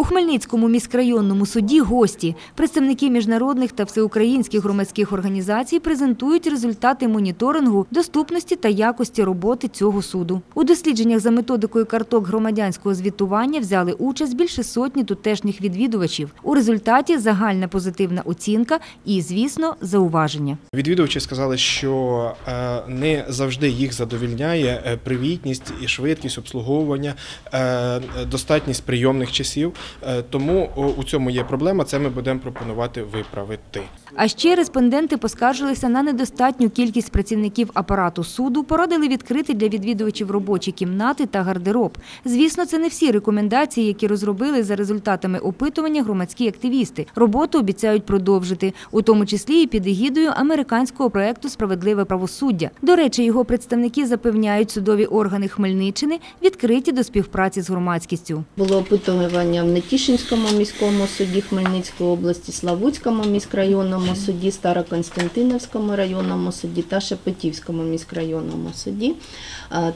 У Хмельницькому міськрайонному суді гості, представники міжнародних та всеукраїнських громадських організацій, презентують результати моніторингу доступності та якості роботи цього суду. У дослідженнях за методикою карток громадянського звітування взяли участь більше сотні тутешніх відвідувачів. У результаті загальна позитивна оцінка і, звісно, зауваження. Відвідувачі сказали, що не завжди їх задовольняє привітність і швидкість обслуговування, достатність прийомних часів. Тому у цьому є проблема, це ми будемо пропонувати виправити. А ще респонденти поскаржилися на недостатню кількість працівників апарату суду, порадили відкрити для відвідувачів робочі кімнати та гардероб. Звісно, це не всі рекомендації, які розробили за результатами опитування громадські активісти. Роботу обіцяють продовжити, у тому числі і під егідою американського проєкту «Справедливе правосуддя». До речі, його представники запевняють, судові органи Хмельниччини відкриті до співпраці з громадськістю. Було опитування в Нетішинському міському суді Хмельницької області, Славутському міськрайонному суді, Староконстантинівському районному суді та Шепетівському міськрайонному суді.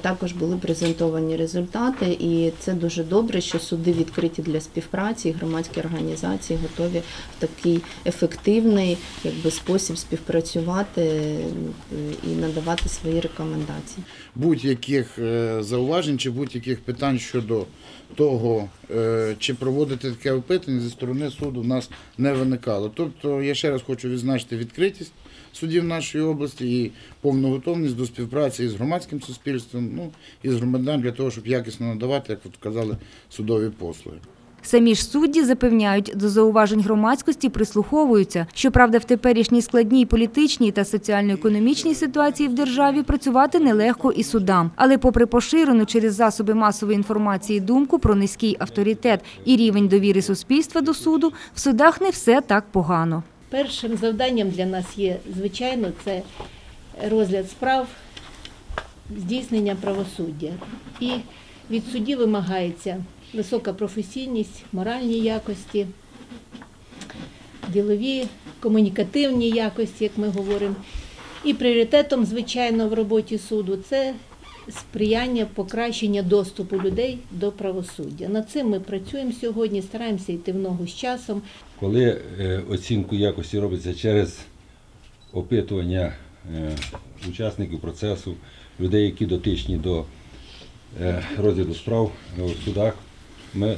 Також були презентовані результати, і це дуже добре, що суди відкриті для співпраці, і громадські організації готові в такий ефективний спосіб співпрацювати і надавати свої рекомендації. Будь-яких зауважень чи будь-яких питань щодо того, чи проводити таке опитання, зі сторони суду в нас не виникало. Тобто, я ще раз хочу відзначити відкритість судів нашої області і повну готовність до співпраці з громадським суспільством, і з громадянами для того, щоб якісно надавати, як от казали, судові послуги. Самі ж судді запевняють, до зауважень громадськості прислуховуються. Щоправда, в теперішній складній політичній та соціально-економічній ситуації в державі працювати нелегко і судам. Але попри поширену через засоби масової інформації думку про низький авторитет і рівень довіри суспільства до суду, в судах не все так погано. Першим завданням для нас є, звичайно, це розгляд справ, здійснення правосуддя. І від судді вимагається висока професійність, моральні якості, ділові, комунікативні якості, як ми говоримо. І пріоритетом, звичайно, в роботі суду – це сприяння покращення доступу людей до правосуддя. Над цим ми працюємо сьогодні, стараємося йти в ногу з часом. Коли оцінку якості робиться через опитування учасників процесу, людей, які дотичні до розгляду справ в судах, ми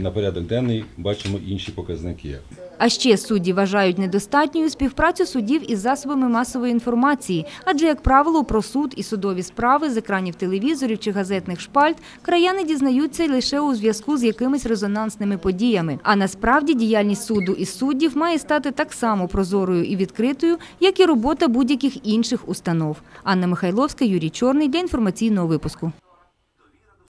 на порядок денний бачимо інші показники. А ще судді вважають недостатньою співпрацю судів із засобами масової інформації. Адже, як правило, про суд і судові справи з екранів телевізорів чи газетних шпальт краяни дізнаються лише у зв'язку з якимись резонансними подіями. А насправді діяльність суду і суддів має стати так само прозорою і відкритою, як і робота будь-яких інших установ. Анна Михайловська, Юрій Чорний для інформаційного випуску.